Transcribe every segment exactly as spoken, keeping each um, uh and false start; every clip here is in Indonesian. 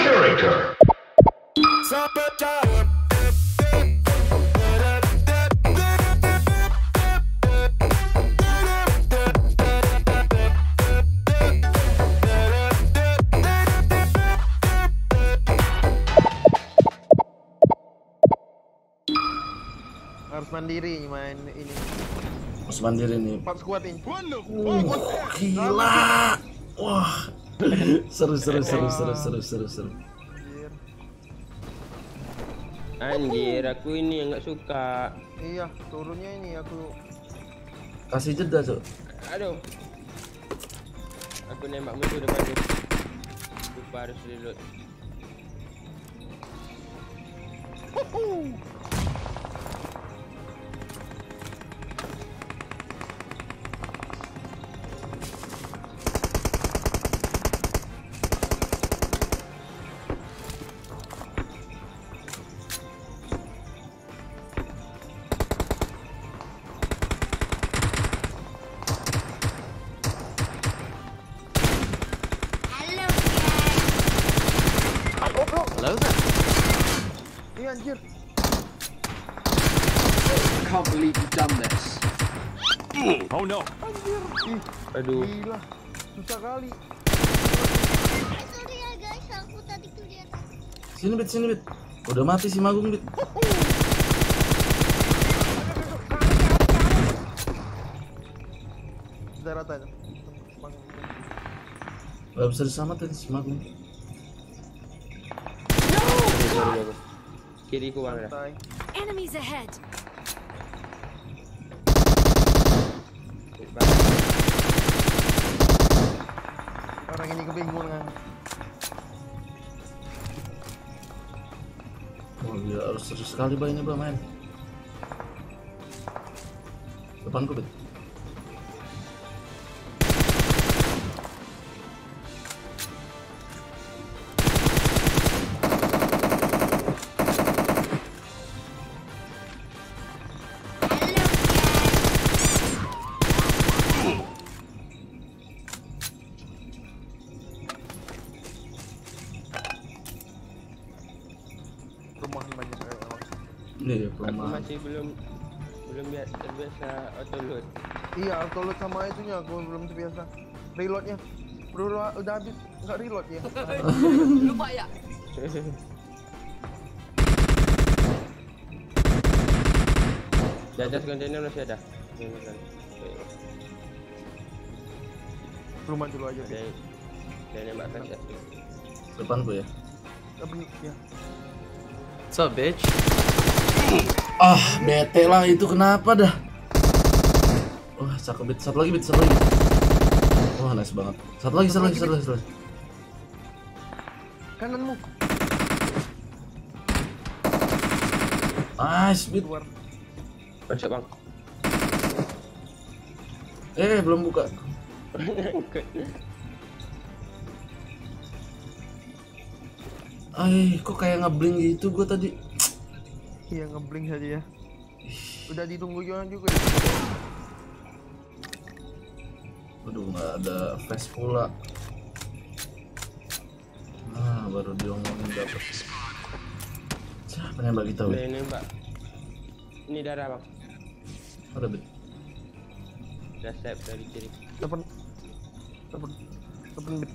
character. Harus mandiri main ini. Harus mandiri nih. Empat squad ini. Oh, gila. Wah. Seru seru seru seru seru seru seru. Anjir, aku ini yang nggak suka. Iya, turunnya ini aku. Kasih jeda, Cuk. Aduh. Aku nembak musuh depan dia. Lupa harus reload. Anjir. I can't believe you've done this. Oh no. Anjir. Ih, aduh. Gila. Susah kali. Sorry ya guys, aku tadi tuh di atas. Sini bit, sini bit. Udah mati si Magung bit. Sudah rata aja. Gak bisa disamatin si Magung. No. Kiriku bang dah. Enemies ahead. Orang ini kebingungan. Oh gila, harus seru sekali bang ini bang main. Depanku bet. Iya, aku masih belum belum biasa terbiasa autoload. Iya, autoload sama itunya aku belum terbiasa. Reloadnya udah udah habis, nggak reload ya. Lupa ya. Di atas kontainer masih ada. Rumah dulu aja. Saya nembakkan satu. Depan bu ya. Depan ya. So bitch. Ah, bete lah itu kenapa dah? Wah, cakep bit. Satu lagi bit, satu lagi. Wah, nice banget. Satu lagi, satu lagi, satu lagi, satu lagi. Kananmu. Nice bit. Baca bang. Eh, belum buka. Ay, kok kayak ngebling gitu gue tadi. Iya, ngebling saja ya. Udah ditunggu orang juga. Aduh, nggak ada flash pula. Nah, baru diomongin dapet. Siapa nembak kita? Ini nembak. Ini darah bang. Ada bet. Udah save dari kiri. Tepen, tepen, tepen bet.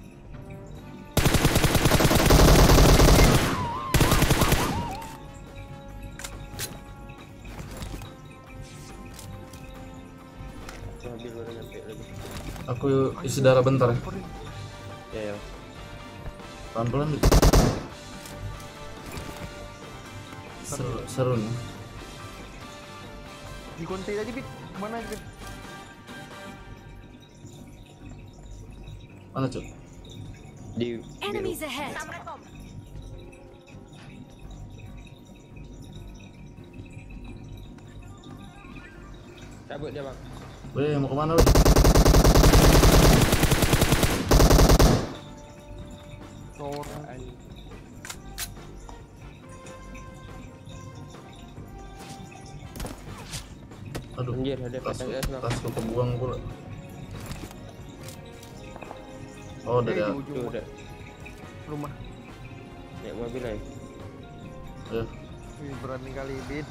Aku isi darah bentar ya. Ya ya. Pelan-pelan dulu. Seru, seru nih. Di konten aja bit. Kemana aja bit? Mana Cuk? Di biru. Cabut dia bang. Weh, mau kemana weh? Aduh, anjir, ada tas ke kebuang pula. Oh, udah, udah. Rumah. naik mobil aja. Ayo. Wih, berani kali bit.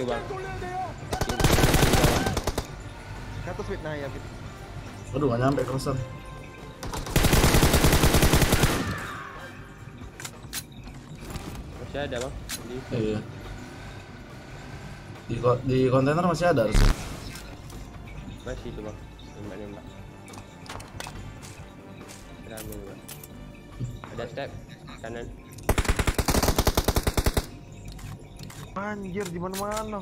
Coba. Satu speed naik ya bit. Aduh, nggak nyampe kerusan. Masih ada bang? Di... Iya. Di, ko di kontainer masih ada harusnya. Masih itu bang. Nembak-nembak. Ramai bang. Ada step kanan. Anjir di mana-mana.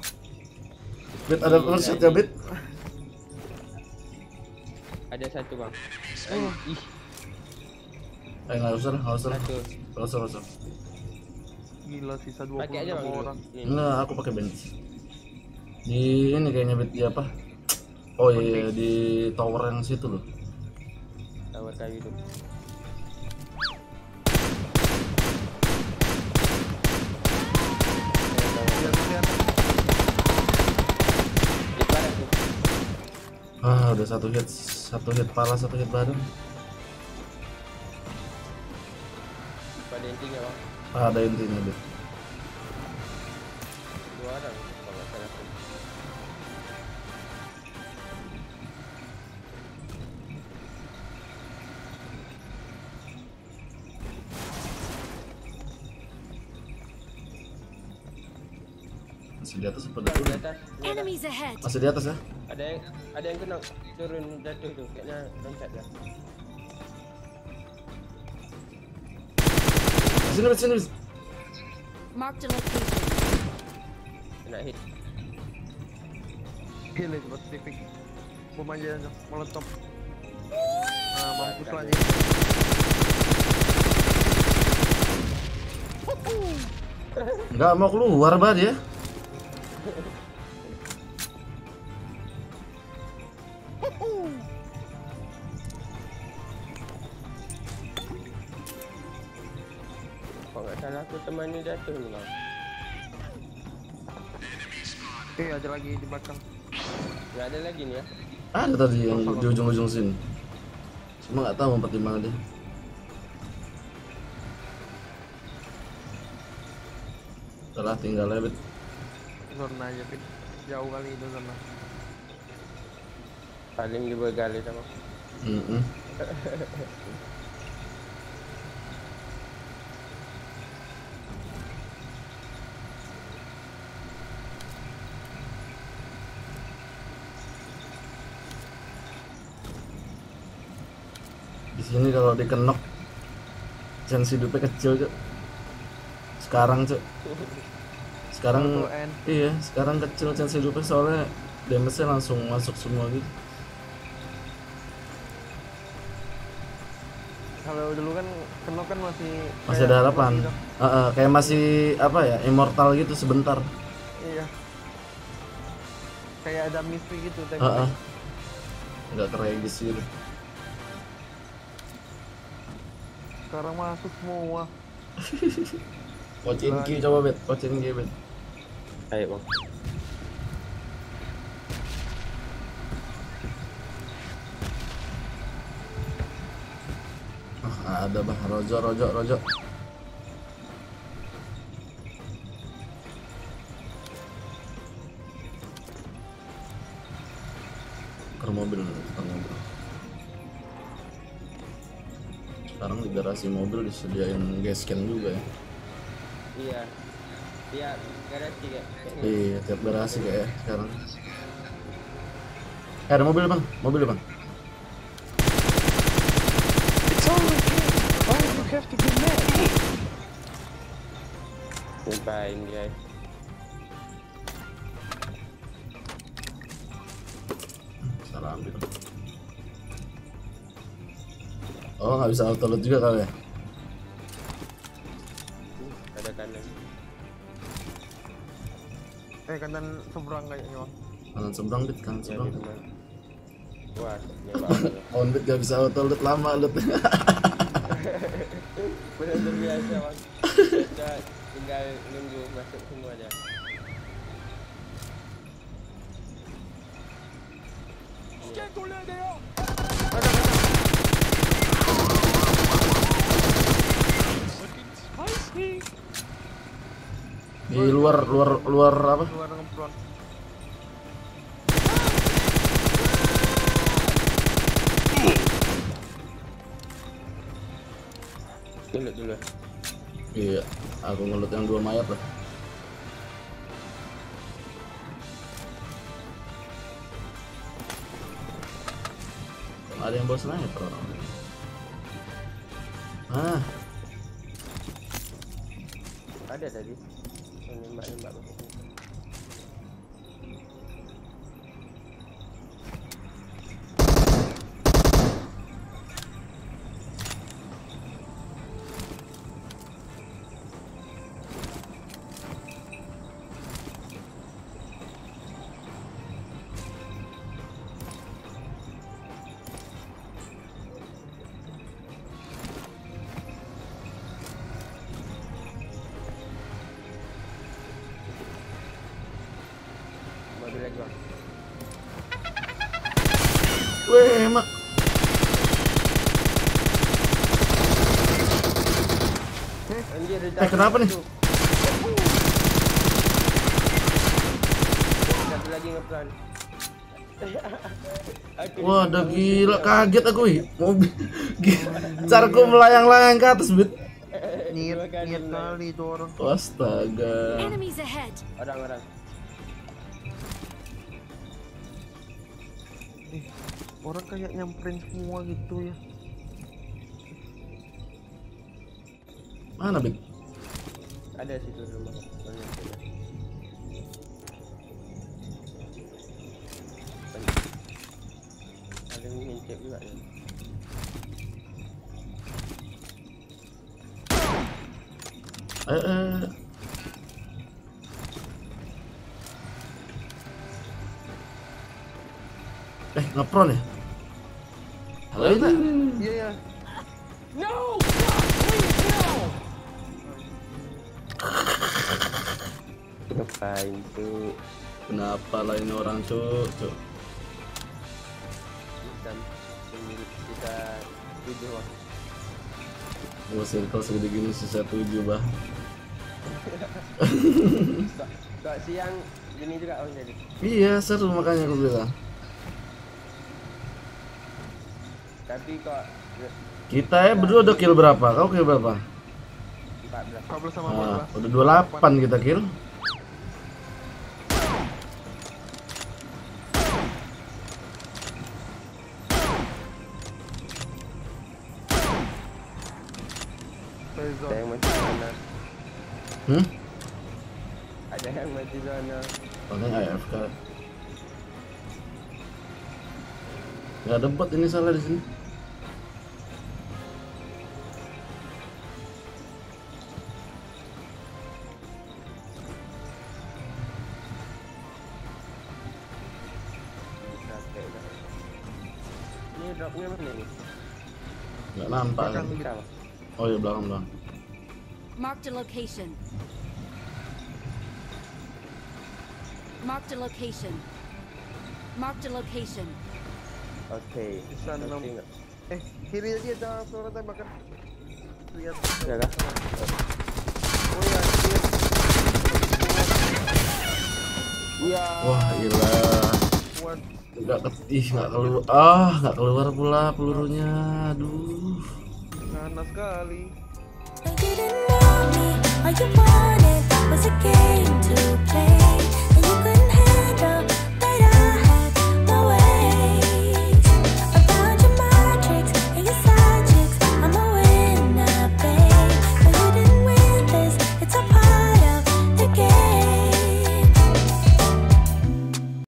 Bit ada kerusan ya bit. Ada satu bang. Oh. Ih. Eh nggak usah, nggak usah, nggak usah, nggak usah. Gila sisa dua puluh orang. Nah aku pakai bench. Di ini kayaknya bit di apa? Oh iya di tower yang situ loh. Tower kayu itu. Ah udah satu hit, satu hit parah, satu hit badan. Ada intinya bang? Ah, ada intinya deh. Dua orang kalau saya. Masih di atas apa turun? Masih di atas ya? Ada yang ada yang kena turun jatuh tuh kayaknya loncat dah. Sini sini sini. Mark the location. Kena hit. Gila buat tipik. Bom aja meletup. Ah, mampus lagi. Enggak mau keluar banget ya. Aku temannya jatuh nih bang. Eh ada lagi di belakang. Gak ada lagi nih ya? Ada tadi yang di ujung-ujung sini. Cuma gak tahu mempertimbangkan dia. Setelah tinggal lebet. Zona aja pit. Jauh kali itu zona. Paling dibegali sama. Mm-mm. Ini kalau dikenok chance hidupnya kecil cok. Sekarang cok. Sekarang iya, sekarang kecil chance hidupnya soalnya damage-nya langsung masuk semua gitu. Kalau dulu kan kenok kan masih masih ada harapan. Heeh, uh, uh, kayak masih apa ya? Immortal gitu sebentar. Iya. Kayak ada misteri gitu tadi. Heeh. Uh, uh. Enggak terregis gitu. Sekarang masuk semua. Kocin Ki coba bet, kocin Ki bet. Ayo bang. Ah oh, ada bah, rojo rojo rojo. Ke mobil kita ngobrol. Sekarang di garasi mobil disediain gas can juga ya? Iya, tiap garasi kayak. Iya, tiap garasi kayak ya sekarang. Eh, ada mobil bang, mobil bang. It's only why you have to be mad. Kumpain dia. Salah ambil. Oh, nggak bisa auto load juga kali ya? Ada kanan. Eh, kanan seberang kayaknya bang. Kanan seberang, bit, kanan seberang. Wah, on bit nggak bisa auto load, lama load. Bener-bener biasa bang. Kita tinggal nunggu masuk semua aja. Ada kanan. di luar luar luar apa? Luar ngeplon. Dulu dulu. Iya, aku ngelut yang dua mayat lah. Ada yang bawa sniper. Ah. Ada tadi. Nembak-nembak. Weh, mak. Eh, kenapa nih? Satu lagi ngeplan. Wah, udah gila, kaget aku. Mobil carku melayang-layang ke atas, bit. Nyet, nyet kali itu orang. Astaga. Orang-orang. Eh, orang kayak nyamperin semua gitu ya. Mana, Big? Ada situ rumah. Ada yang ngecek juga ya. Eh, eh. Eh, ngepron ya? Halo, itu? Iya, iya. No! Please, no! Ngapain, Cuk? Kenapa lah ini orang, Cuk? Dan kita tujuh, Bang. Gua circle segede gini susah tujuh, Bang. Kok siang gini juga, Bang, jadi? Iya, seru makanya aku bilang. Tapi kok kita ya berdua udah kill berapa? Kau kill berapa? empat belas sama nah, udah dua puluh delapan kita kill. Ada yang mati zona. Hmm? Ada yang mati zona. Orang A F K. Gak ada bot ini salah di sini. Nggak nampak kan? Oh iya, belakang belakang. Mark the location. Mark the location. Mark the location. Oke. Okay. Eh, kiri aja ada suara tembakan. Lihat. Ya kan? Oh ya. Iya. Wah, gila. Enggak ketih, enggak keluar. Ah, enggak keluar pula pelurunya. Aduh. Panas sekali.